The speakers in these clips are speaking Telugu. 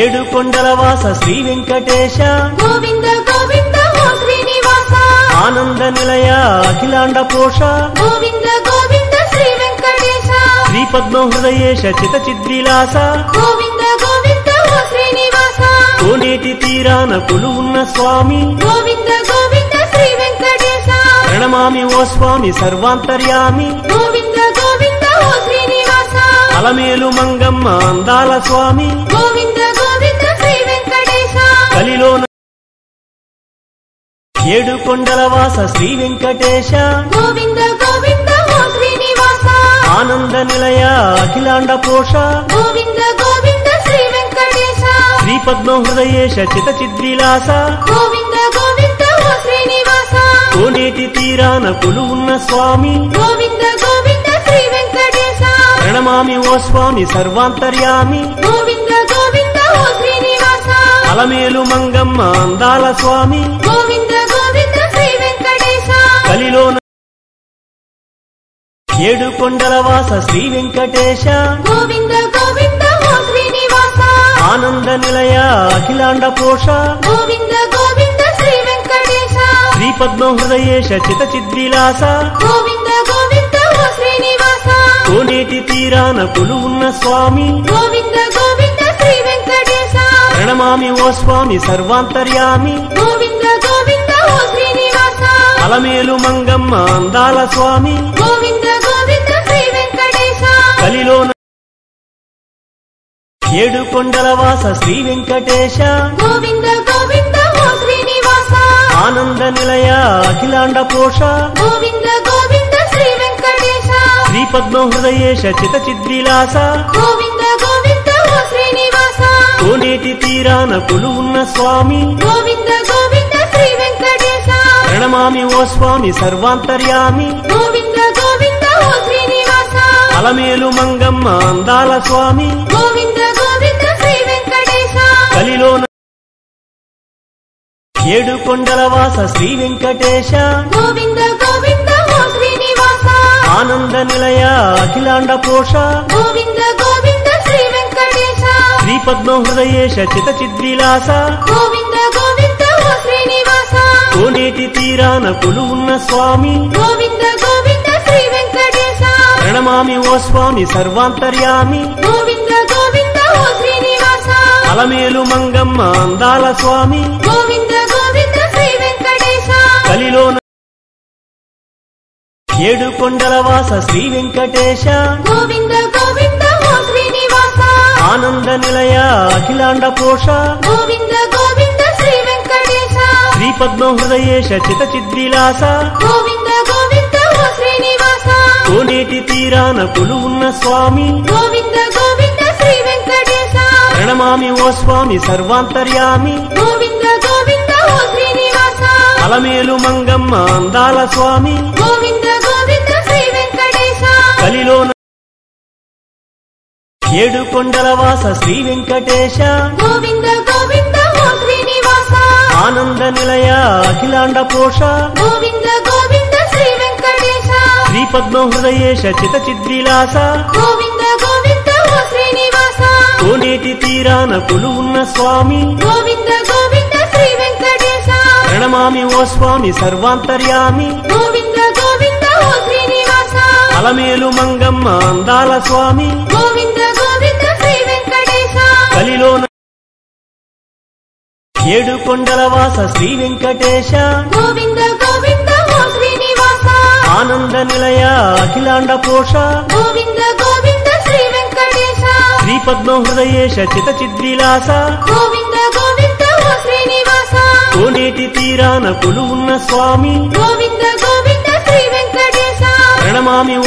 ఏడు కొండల వాస శ్రీ వెంకటేశ గోవింద గోవింద ఓ శ్రీనివాస ఆనంద నిలయ అఖిలాండ పోష గోవింద గోవింద శ్రీ వెంకటేశ శ్రీ పద్మ హృదయేశ చిత చిద్విలాస గోవింద గోవింద ఓ శ్రీనివాస కోనేటి తీరాన కొలువున్న స్వామి గోవింద గోవింద శ్రీ వెంకటేశ ప్రణమామి ఓ స్వామి సర్వాంతర్యామి గోవింద గోవింద ఓ శ్రీనివాస అలమేలు మంగమ్మ అందాల స్వామి గోవింద గోవింద శ్రీ వెంకటేశ కలిలో ఏడు కొండల వాస శ్రీ వెంకటేశ గోవింద గోవింద ఓ శ్రీనివాస ఆనంద నిలయ అఖిలాండ పోష గోవింద గోవింద శ్రీ వెంకటేశ శ్రీ పద్మ హృదయేశ చిత చిద్విలాస గోవింద గోవింద ఓ శ్రీనివాస కోనేటి తీరాన కొలువున్న స్వామి గోవింద గోవింద శ్రీ వెంకటేశ ప్రణమామి ఓ స్వామి సర్వాంతర్యామి గోవింద గోవింద ఓ శ్రీనివాస అలమేలు మంగమ్మ అందాల స్వామి గోవింద ఏడు కొండల వాస శ్రీ వెంకటేశ గోవింద గోవింద ఓ శ్రీనివాస ఆనంద నిలయ అఖిలాండ పోష గోవింద గోవింద శ్రీ వెంకటేశ శ్రీ పద్మ హృదయేశ చిత చిద్విలాస గోవింద గోవింద ఓ శ్రీనివాస కోనేటి తీరాన కొలువున్న స్వామి గోవింద గోవింద శ్రీ వెంకటేశ ప్రణమామి ఓ స్వామి సర్వాంతర్యామి గోవింద గోవింద ఓ శ్రీనివాస అలమేలు మంగమ్మ అందాల స్వామి గోవింద కలిలోన ఏడు కొండల వాస శ్రీ వెంకటేశ గోవింద గోవింద ఓ శ్రీనివాస ఆనంద నిలయ అఖిలాండ పోష గోవింద గోవింద శ్రీ వెంకటేశ శ్రీ పద్మ హృదయేశ చిత చిద్విలాస గోవింద గోవింద ఓ శ్రీనివాస కోనేటి తీరాన కొలువున్న స్వామి గోవింద గోవింద శ్రీ వెంకటేశ ప్రణమామి ఓ స్వామి సర్వాంతర్యామి గోవింద గోవింద ఓ శ్రీనివాస అలమేలు మంగమ్మ అందాల స్వామి గోవింద గోవింద శ్రీ వెంకటేశ కలిలోన ఏడు కొండల వాస శ్రీ వెంకటేశ గోవింద గోవింద ఓ శ్రీనివాస ఆనంద నిలయ అఖిలాండ పోష గోవింద గోవింద శ్రీ వెంకటేశ శ్రీ పద్మ హృదయేశ చిత చిద్విలాస గోవింద గోవింద ఓ శ్రీనివాస కోనేటి తీరాన కొలువున్న స్వామి గోవింద గోవింద శ్రీ వెంకటేశ ప్రణమామి ఓ స్వామి సర్వాంతర్యామి గోవింద గోవింద ఓ శ్రీనివాస అలమేలు మంగమ్మ అందాల స్వామి గోవింద గోవింద శ్రీ వెంకటేశ కలిలోన ఏడు కొండల వాస శ్రీ వెంకటేశ గోవింద గోవింద ఓ శ్రీనివాస ఆనంద నిలయ అఖిలాండ పోష గోవింద గోవింద శ్రీ వెంకటేశ శ్రీ పద్మ హృదయేశ చిత చిద్విలాస గోవింద గోవింద ఓ శ్రీనివాస కోనేటి తీరాన కొలువున్న స్వామి గోవింద గోవింద శ్రీ వెంకటేశ ప్రణమామి ఓ స్వామి సర్వాంతర్యామి గోవింద గోవింద ఓ శ్రీనివాస అలమేలు మంగమ్మ అందాల స్వామి గోవింద గోవింద శ్రీ వెంకటేశ కలిలోన ఏడు కొండల వాస శ్రీ వెంకటేశ గోవింద గోవింద ఓ శ్రీనివాస ఆనంద నిలయ అఖిలాండ పోష గోవింద గోవింద శ్రీ వెంకటేశ శ్రీ పద్మ హృదయేశ చిత చిద్విలాస గోవింద గోవింద ఓ శ్రీనివాస కోనేటి తీరాన కొలువున్న స్వామి గోవింద గోవింద శ్రీ వెంకటేశ ప్రణమామి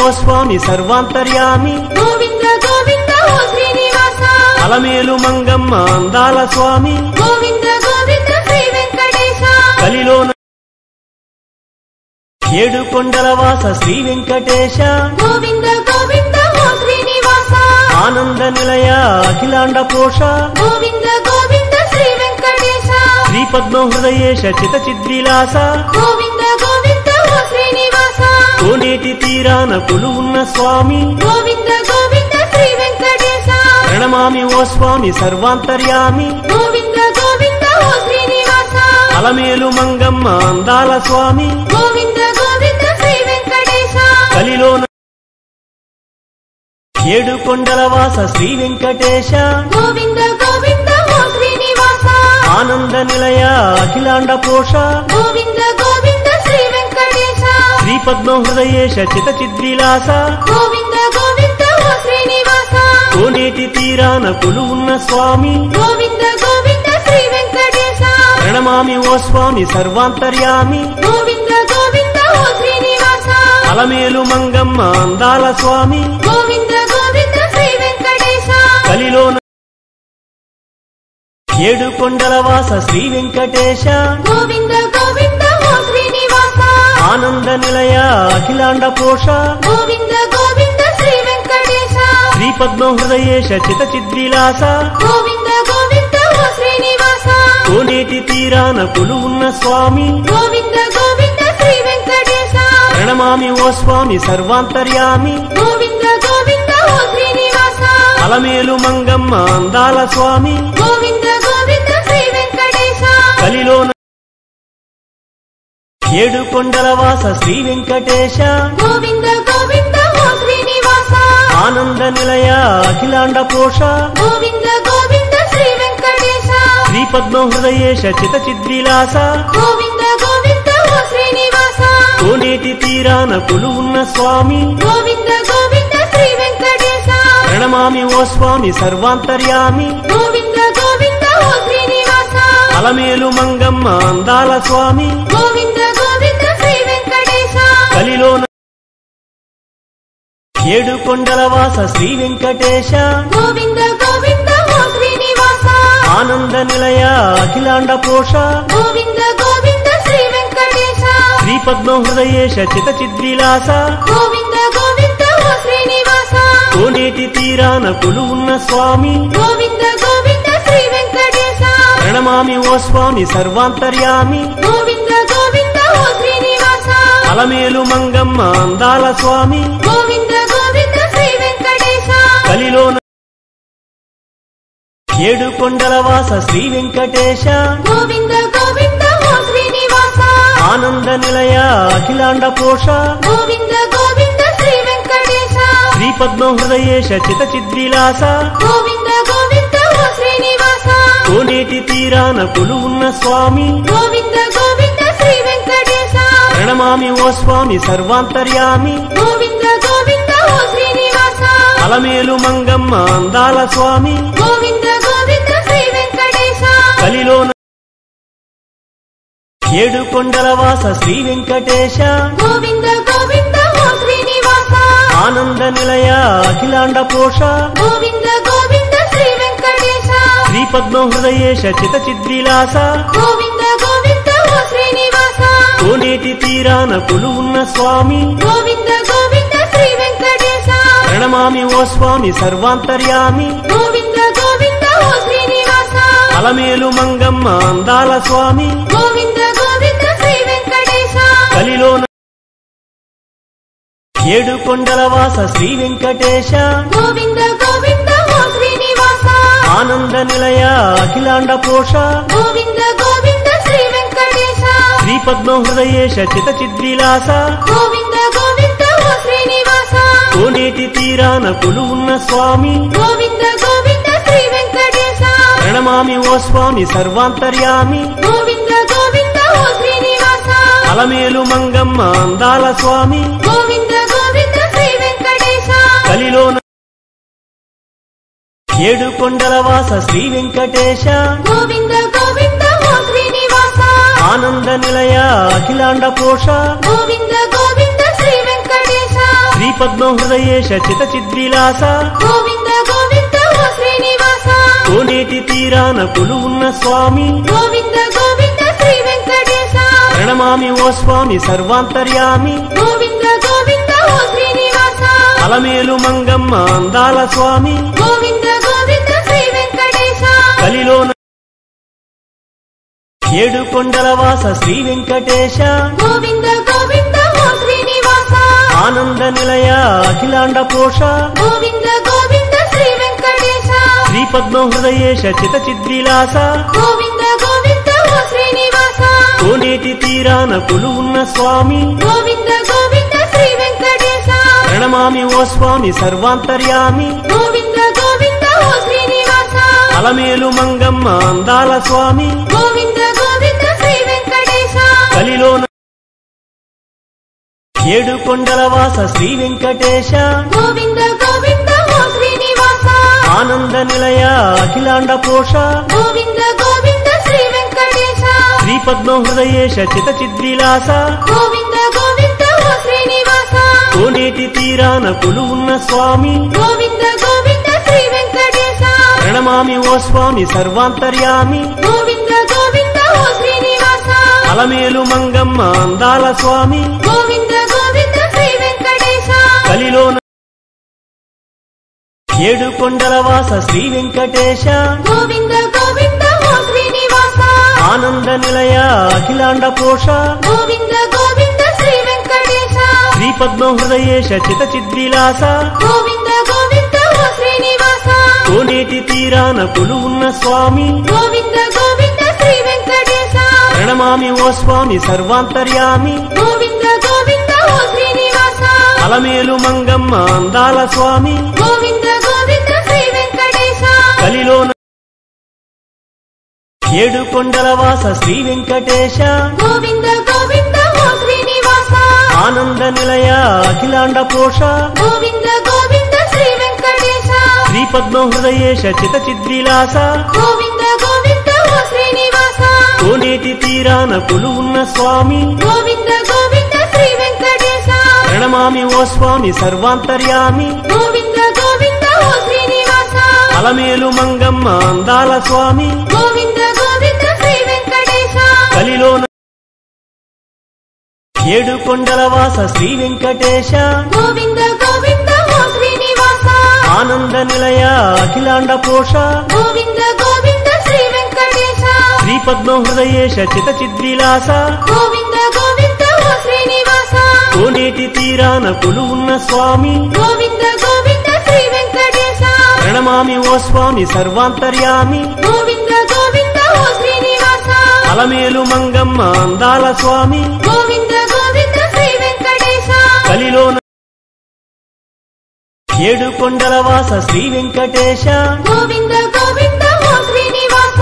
ఓ స్వామి సర్వాంతర్యామి గోవింద గోవింద ఓ శ్రీనివాస అలమేలు మంగమ్మ అందాల స్వామి గోవింద గోవింద శ్రీ వెంకటేశ కలిలోన ఏడు కొండల వాస శ్రీ వెంకటేశ గోవింద గోవింద ఓ శ్రీనివాస ఆనంద నిలయ అఖిలాండ పోష గోవింద గోవింద శ్రీ వెంకటేశ శ్రీ పద్మ హృదయేశ చిత చిద్విలాస గోవింద గోవింద ఓ శ్రీనివాస కోనేటి తీరాన కొలువున్న స్వామి గోవింద గోవింద శ్రీ వెంకటేశ ప్రణమామి ఓ స్వామి సర్వాంతర్యామి గోవింద గోవింద ఓ శ్రీనివాస అలమేలు మంగమ్మ అందాల స్వామి గోవింద గోవింద శ్రీ వెంకటేశ కలిలోన ఏడు కొండల వాస శ్రీ వెంకటేశ గోవింద గోవింద ఓ శ్రీనివాస ఆనంద నిలయ అఖిలాండ పోష గోవింద గోవింద శ్రీ వెంకటేశ శ్రీ పద్మ హృదయేశ చిత చిద్విలాస గోవింద గోవింద ఓ శ్రీనివాస కోనేటి తీరాన కొలువున్న స్వామి గోవింద గోవింద శ్రీ వెంకటేశ प्रणमामि ओ स्वामी सर्वांतर्यामी गोविंद गोविंद ओ श्रीनिवास अलमेलु मंगम्म अंदाल स्वामी गोविंद गोविंद श्री वेंकटेश कलिलोन एडु कोंडलवास श्री वेंकटेश गोविंद गोविंद ओ श्रीनिवास आनंद निलय अखिलांड पोष गोविंद श्री वेंकटेश श्री पद्म हृदयेश चित चिद्विलास गोविंद गोविंद ओ श्रीनिवास कोनेति तीरान कुलुन्न स्वामी गोविंद श्री वेंकटेश प्रणमामि ओ स्वामी सर्वांतर्यामी गोविंद गोविंद ओ श्रीनिवास अलमेलु मंगम्म अंदाल स्वामी गोविंद श्री वेंकटेश कलिलोन एडु कोंडलवास श्री वेंकटेश गोविंद ओ श्रीनिवास आनंद निलय अखिलांड पोष गोविंद श्री वेंकटेश श्री पद्म हृदयेश चित चिद्विलास गोविंद ओ श्रीनिवास कोनेति तीरान कुलुन्न स्वामी गोविंद श्री वेंकटेश प्रणमामि ओ स्वामी सर्वांतर्यामी गोविंद ओ श्रीनिवास अलमेलु मंगम्म अंदाल स्वामी गोविंद श्री वेंकटेश कलिलोन एडु कोंडलवास श्री वेंकटेश गोविंद ओ श्रीनिवास आनंद निलय अखिलांड पोष गोविंद श्री वेंकटेश श्री पद्म हृदयेश चित चिद्विलास गोविंद ओ श्रीनिवास कोनेति तीरान कुलुन्न स्वामी गोविंद श्री वेंकटेश प्रणमामि ओ स्वामी सर्वांतर्यामी गोविंद ओ श्रीनिवास अलमेलु मंगम्म अंदाल स्वामी कलिलोन एडु कोंडलवास श्री वेंकटेश गोविंद ओ श्रीनिवास आनंद निलय अखिलांड पोष गोविंद श्री वेंकटेश श्री पद्म हृदयेश चित चिद्विलास गोविंद ओ श्रीनिवास कोनेति तीरान कुलुन्न स्वामी गोविंद श्री वेंकटेश प्रणमामि ओ स्वामी सर्वांतर्यामी अलमेलु मंगम्म अंदाल स्वामी गोविंद श्री वेंकटेश कलिलोन एडु कोंडलवास श्री वेंकटेश गोविंद ओ श्रीनिवास आनंद निलय अखिलांड पोष गोविंद श्री वेंकटेश श्री पद्म हृदयेश चित चिद्विलास गोविंद ओ श्रीनिवास कोनेति तीरान कुलुन्न स्वामी गोविंद श्री वेंकटेश प्रणमामि ओ स्वामी सर्वांतर्यामी गोविंद ओ श्रीनिवास अलमेलु मंगम्म अंदाल स्वामी गोविंद श्री वेंकटेश कलिलोन एडु कोंडलवास श्री वेंकटेश गोविंद ओ श्रीनिवास आनंद निलय अखिलांड पोष गोविंद श्री वेंकटेश श्री पद्म हृदयेश चित चिद्विलास गोविंद ओ श्रीनिवास कोनेति तीरान कुलुन्न स्वामी गोविंद श्री वेंकटेश प्रणमामि ओ स्वामी सर्वांतर्यामी गोविंद ओ श्रीनिवास अलमेलु मंगम्म अंदाल स्वामी गोविंद श्री वेंकटेश कलिलोन एडु कोंडलवास श्री वेंकटेश गोविंद ओ श्रीनिवास आनंद निलय अखिलांड पोष गोविंद श्री वेंकटेश श्री पद्म हृदयेश चित चिद्विलास गोविंद ओ श्रीनिवास कोनेति तीरान कुलुन्न स्वामी गोविंद श्री वेंकटेश प्रणमामि ओ स्वामी सर्वांतर्यामी गोविंद ओ श्रीनिवास अलमेलु मंगम्म अंदाल स्वामी गोविंद श्री वेंकटेश कलिलोन एडु कोंडलवास श्री वेंकटेश गोविंद ओ श्रीनिवास आनंद निलय अखिलांड पोष गोविंद श्री वेंकटेश श्री पद्म हृदयेश चित चिद्विलास गोविंद ओ श्रीनिवास कोनेति तीरान कुलुन्न स्वामी गोविंद श्री वेंकटेश प्रणमामि ओ स्वामी सर्वांतर्यामी गोविंद ओ श्रीनिवास अलमेलु मंगम्म अंदाल स्वामी गोविंद श्री वेंकटेश कलिलोन एडु कोंडलवास श्री वेंकटेश गोविंद ओ श्रीनिवास आनंद निलय अखिलांड पोष गोविंद श्री वेंकटेश ವೆಂಕಟೇಶ ಶ್ರೀ ಪದ್ಮ ಹೃದಯೇಶ ಚಿತಚಿದ್ವಿಲಾಸ ಗೋವಿಂದ ಗೋವಿಂದ ಓ ಶ್ರೀನಿವಾಸ ಕೋನೇಟಿ ತೀರಾನ ಕುಲುವುನ್ನ ಸ್ವಾಮಿ ಗೋವಿಂದ ಗೋವಿಂದ ಶ್ರೀ ವೆಂಕಟೇಶ ಪ್ರಣಮಾಮಿ ಓ ಸ್ವಾಮಿ ಸರ್ವಾಂತರ್ಯಾಮಿ ಗೋವಿಂದ ಗೋವಿಂದ ಓ ಶ್ರೀನಿವಾಸ ಅಲಮೇಲು ಮಂಗಮ್ಮ ಅಂದಾಲ ಸ್ವಾಮಿ ಗೋವಿಂದ ಗೋವಿಂದ ಶ್ರೀ ವೆಂಕಟೇಶ ಕಲಿಲೋನ ఏడు కొండల వాస శ్రీ వెంకటేశ గోవింద గోవింద ఓ శ్రీనివాస ఆనంద నిలయ అఖిలాండ పోష గోవింద గోవింద శ్రీ వెంకటేశ శ్రీ పద్మ హృదయేశ చితచిద్విలాస గోవింద గోవింద ఓ శ్రీనివాస కోనేటి తీరాన కొలువున్న స్వామి గోవింద గోవింద శ్రీ వెంకటేశ ప్రణమామి ఓ స్వామి సర్వాంతర్యామి గోవింద గోవింద ఓ శ్రీనివాస అలమేలు మంగమ్మ అందాల స్వామి గోవింద కలిలోన ఏడు కొండల వాస శ్రీ వెంకటేశ గోవింద గోవింద ఓ శ్రీనివాస ఆనంద నిలయ అఖిలాండ పోష గోవింద గోవింద శ్రీ వెంకటేశ శ్రీ పద్మ హృదయేశ చితచిద్విలాస గోవింద గోవింద ఓ శ్రీనివాస కోనేటి తీరాన కొలువున్న స్వామి గోవింద గోవింద శ్రీ వెంకటేశ ప్రణమామి ఓ స్వామి సర్వాంతర్యామి గోవింద గోవింద ఓ శ్రీనివాస అలమేలు మంగమ్మ అందాల స్వామి గోవింద గోవింద శ్రీ వెంకటేశ కలిలోన ఏడు కొండల వాస శ్రీ వెంకటేశ గోవింద గోవింద ఓ శ్రీనివాస ఆనంద నిలయ అఖిలాండ పోష గోవింద గోవింద శ్రీ వెంకటేశ శ్రీ పద్మ హృదయేశ చితచిద్విలాస గోవింద గోవింద ఓ శ్రీనివాస కోనేటి తీరాన కొలువున్న స్వామి గోవింద గోవింద శ్రీ వెంకటేశ ప్రణమామి ఓ స్వామి సర్వాంతర్యామి గోవింద గోవింద ఓ శ్రీనివాస అలమేలు మంగమ్మ అందాల స్వామి గోవింద గోవింద శ్రీ వెంకటేశ కలిలోన ఏడు కొండల వాస శ్రీ వెంకటేశ గోవింద గోవింద ఓ శ్రీనివాస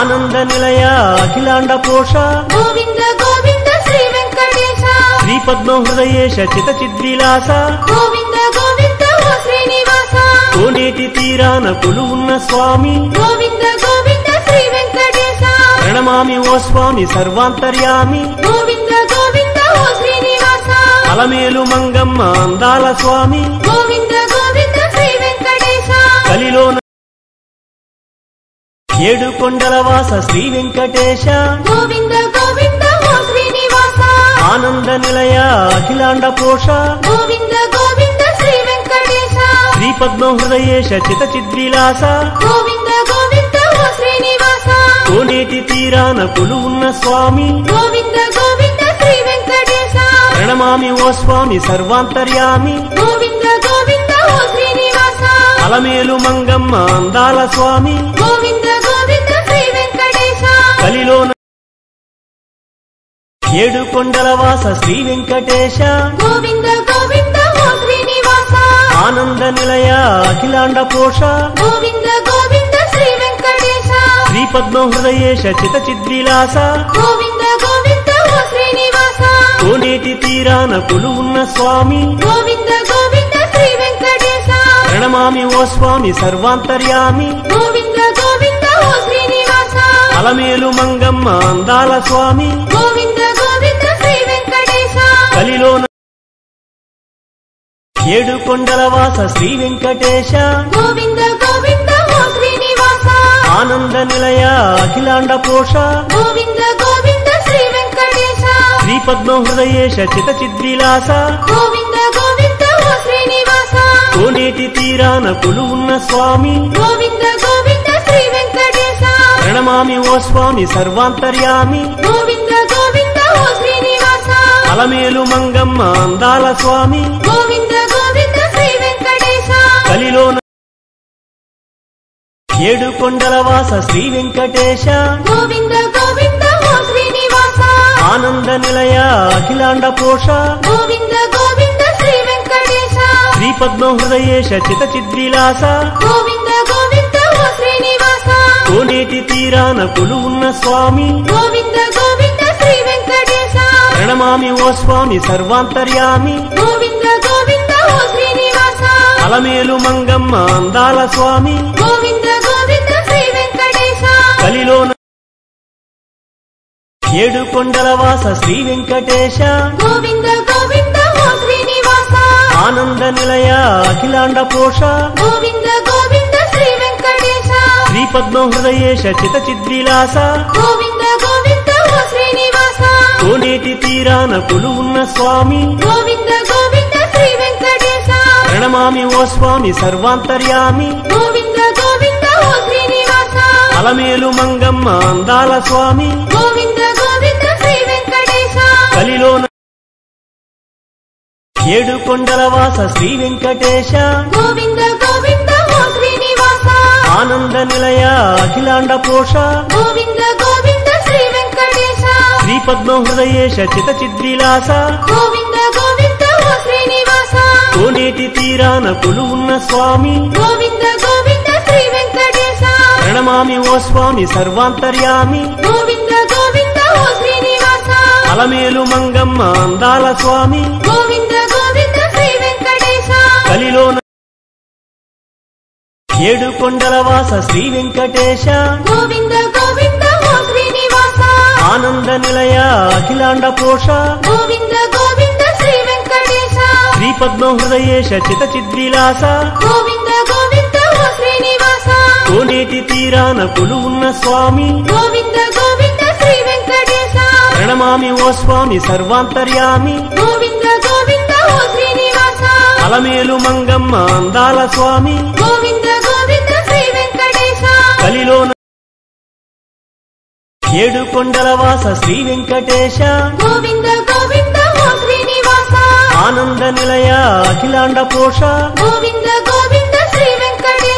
ఆనంద నిలయ అఖిలాండ పోష గోవింద గోవింద శ్రీ వెంకటేశ శ్రీ పద్మ హృదయేశ చితచిద్విలాస గోవింద గోవింద ఓ శ్రీనివాస కోనేటి తీరాన కొలువున్న స్వామి గోవింద గోవింద శ్రీ వెంకటేశ ప్రణమామి ఓ స్వామి సర్వాంతర్యామి గోవింద గోవింద ఓ శ్రీనివాస అలమేలు మంగమ్మ అందాల స్వామి గోవింద గోవింద శ్రీ వెంకటేశ కలిలోన ఏడు కొండల వాస శ్రీ వెంకటేశ గోవింద గోవింద ఓ శ్రీనివాస ఆనంద నిలయ అఖిలాండ పోష గోవింద గోవింద శ్రీ వెంకటేశ శ్రీ పద్మ హృదయేశ చితచిద్విలాస గోవింద గోవింద ఓ శ్రీనివాస కోనేటి తీరాన కొలువున్న స్వామి గోవింద గోవింద శ్రీ వెంకటేశ ప్రణమామి ఓ స్వామి సర్వాంతర్యామి గోవింద గోవింద ఓ శ్రీనివాస అలమేలు మంగమ్మ అందాల స్వామి గోవింద గోవింద శ్రీ వెంకటేశ కలిలోన ఏడు కొండల వాస శ్రీ వెంకటేశ గోవింద గోవింద ఓ శ్రీనివాస ఆనంద నిలయ అఖిలాండ పోష గోవింద గోవింద శ్రీ వెంకటేశ శ్రీ పద్మ హృదయేశ చితచిద్విలాస గోవింద గోవింద ఓ శ్రీనివాస కోనేటి తీరాన కొలువున్న స్వామి గోవింద గోవింద శ్రీ వెంకటేశ ప్రణమామి ఓ స్వామి సర్వాంతర్యామి గోవింద గోవింద ఓ శ్రీనివాస అలమేలు మంగమ్మ అందాల స్వామి గోవింద గోవింద శ్రీ వెంకటేశ కలిలోన ఏడు కొండల వాస శ్రీ వెంకటేశ గోవింద గోవింద ఓ శ్రీనివాస ఆనంద నిలయ అఖిలాండ పోష గోవింద గోవింద శ్రీ వెంకటేశ శ్రీ పద్మ హృదయేశ చితచిద్విలాస గోవింద గోవింద ఓ శ్రీనివాస కోనేటి తీరాన కొలువున్న స్వామి గోవింద గోవింద శ్రీ వెంకటేశ ప్రణమామి ఓ స్వామి సర్వాంతర్యామి గోవింద గోవింద ఓ శ్రీనివాస అలమేలు మంగమ్మ అందాల స్వామి గోవింద గోవింద శ్రీ వెంకటేశ కలిలోన ఏడు కొండల వాస శ్రీ వెంకటేశ గోవింద గోవింద ఓ శ్రీనివాస ఆనంద నిలయ అఖిలాండ పోష గోవింద గోవింద శ్రీ వెంకటేశ శ్రీ పద్మ హృదయేశ చితచిద్విలాస గోవింద గోవింద ఓ శ్రీనివాస కోనేటి తీరాన కొలువున్న స్వామి గోవింద గోవింద శ్రీ వెంకటేశ ప్రణమామి ఓ స్వామి సర్వాంతర్యామి గోవింద గోవింద ఓ శ్రీనివాస అలమేలు మంగమ్మ అందాల స్వామి గోవింద గోవింద శ్రీ వెంకటేశ కలిలోన ఏడు కొండల వాస శ్రీ వెంకటేశ గోవింద గోవింద ఓ శ్రీనివాస ఆనంద నిలయ అఖిలాండ పోష గోవింద గోవింద శ్రీ వెంకటేశ శ్రీ పద్మ హృదయేశ చిత చిద్విలాస గోవింద గోవింద ఓ శ్రీనివాస కోనేటి తీరాన కొలువున్న స్వామి గోవింద గోవింద శ్రీ వెంకటేశ ప్రణమామి ఓ స్వామి సర్వాంతర్యామి గోవింద గోవింద ఓ శ్రీనివాస అలమేలు మంగమ్మ అందాల స్వామి గోవింద గోవింద శ్రీ వెంకటేశ కలిలో ఏడు కొండల వాస శ్రీ వెంకటేశ గోవింద గోవింద ఓ శ్రీనివాస ఆనంద నిలయ అఖిలాండ పోష గోవింద గోవింద శ్రీ వెంకటేశ శ్రీ పద్మ హృదయేశ చిత చిద్విలాస గోవింద గోవింద ఓ శ్రీనివాస కోనేటి తీరాన కొలువున్న స్వామి గోవింద గోవింద శ్రీ వెంకటేశ ప్రణమామి ఓ స్వామి సర్వాంతర్యామి గోవింద గోవింద ఓ శ్రీనివాస అలమేలు మంగమ్మ అందాల స్వామి గోవింద కలిలోన ఏడు కొండల వాస శ్రీ వెంకటేశ గోవింద గోవింద ఓ శ్రీనివాస ఆనంద నిలయ అఖిలాండ పోష గోవింద గోవింద శ్రీ వెంకటేశ శ్రీ పద్మ హృదయేశ చిత చిద్విలాస గోవింద గోవింద ఓ శ్రీనివాస కోనేటి తీరాన కొలువున్న స్వామి గోవింద గోవింద శ్రీ వెంకటేశ ప్రణమామి ఓ స్వామి సర్వాంతర్యామి గోవింద గోవింద ఓ శ్రీనివాస అలమేలు మంగమ్మ అందాల స్వామి గోవింద గోవింద శ్రీ వెంకటేశ కలిలోన ఏడు కొండల వాస శ్రీ వెంకటేశ గోవింద గోవింద ఓ శ్రీనివాస ఆనంద నిలయ అఖిలాండ పోష గోవింద గోవింద శ్రీ వెంకటేశ శ్రీ పద్మ హృదయేశ చిత చిద్విలాస గోవింద గోవింద ఓ శ్రీనివాస కోనేటి తీరాన కొలువున్న స్వామి గోవింద గోవింద శ్రీ వెంకటేశ ప్రణమామి ఓ స్వామి సర్వాంతర్యామి గోవింద గోవింద ఓ శ్రీనివాస అలమేలు మంగమ్మ అందాల స్వామి గోవింద గోవింద శ్రీ వెంకటేశ కలిలోన ఏడు కొండల వాస శ్రీ వెంకటేశ గోవింద గోవింద ఓ శ్రీనివాస ఆనంద నిలయ అఖిలాండ పోష గోవింద గోవింద శ్రీ వెంకటేశ